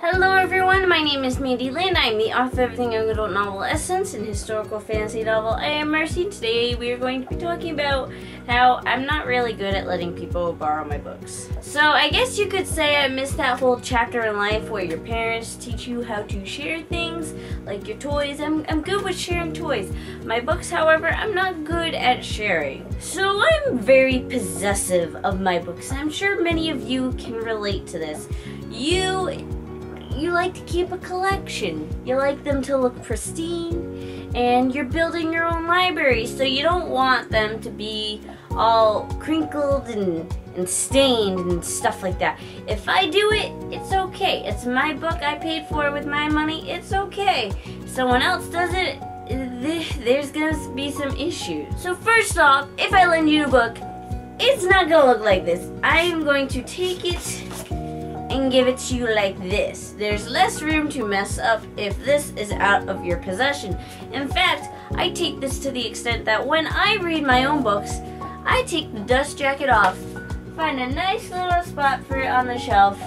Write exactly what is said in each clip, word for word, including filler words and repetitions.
Hello everyone, my name is Mandi Lynn. I'm the author of the young adult novel Essence and historical fantasy novel I Am Mercy. Today we are going to be talking about how I'm not really good at letting people borrow my books. So I guess you could say I missed that whole chapter in life where your parents teach you how to share things, like your toys. I'm, I'm good with sharing toys. My books, however, I'm not good at sharing. So I'm very possessive of my books. I'm sure many of you can relate to this. You... You like to keep a collection. You like them to look pristine, and you're building your own library, so you don't want them to be all crinkled and, and stained and stuff like that. If I do it, it's okay. It's my book I paid for with my money. It's okay. If someone else does it, there's gonna be some issues. So first off, if I lend you a book, it's not gonna look like this. I'm going to take it and give it to you like this. There's less room to mess up if this is out of your possession. In fact, I take this to the extent that when I read my own books, I take the dust jacket off, find a nice little spot for it on the shelf,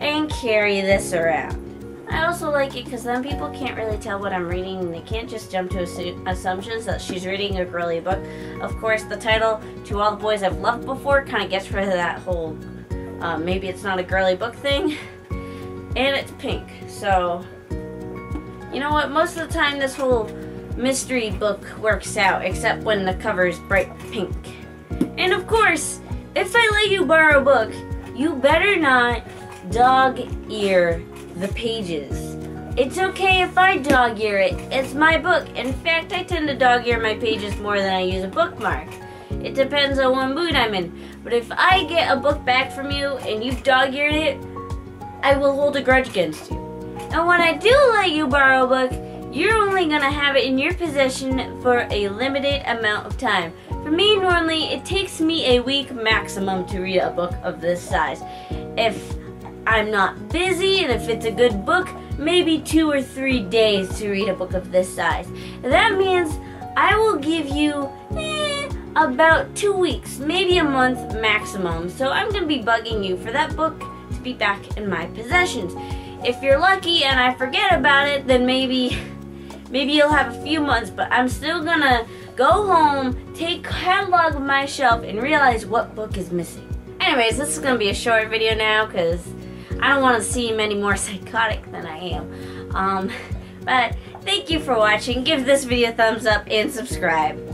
and carry this around. I also like it because then people can't really tell what I'm reading, and they can't just jump to assu- assumptions that she's reading a girly book. Of course, the title, To All the Boys I've Loved Before, kind of gets rid of that whole Um, maybe it's not a girly book thing, and it's pink. So, you know what, most of the time this whole mystery book works out, except when the cover is bright pink. And of course, if I let you borrow a book, you better not dog ear the pages. It's okay if I dog ear it, it's my book. In fact, I tend to dog ear my pages more than I use a bookmark. It depends on what mood I'm in. But if I get a book back from you and you've dog-eared it, I will hold a grudge against you. And when I do let you borrow a book, you're only going to have it in your possession for a limited amount of time. For me, normally, it takes me a week maximum to read a book of this size. If I'm not busy and if it's a good book, maybe two or three days to read a book of this size. That means I will give you about two weeks, maybe a month maximum. So I'm going to be bugging you for that book to be back in my possessions. If you're lucky and I forget about it, then maybe maybe you'll have a few months, but I'm still going to go home, take catalog of my shelf, and realize what book is missing. Anyways, this is going to be a short video now because I don't want to seem any more psychotic than I am. Um, but thank you for watching. Give this video a thumbs up and subscribe.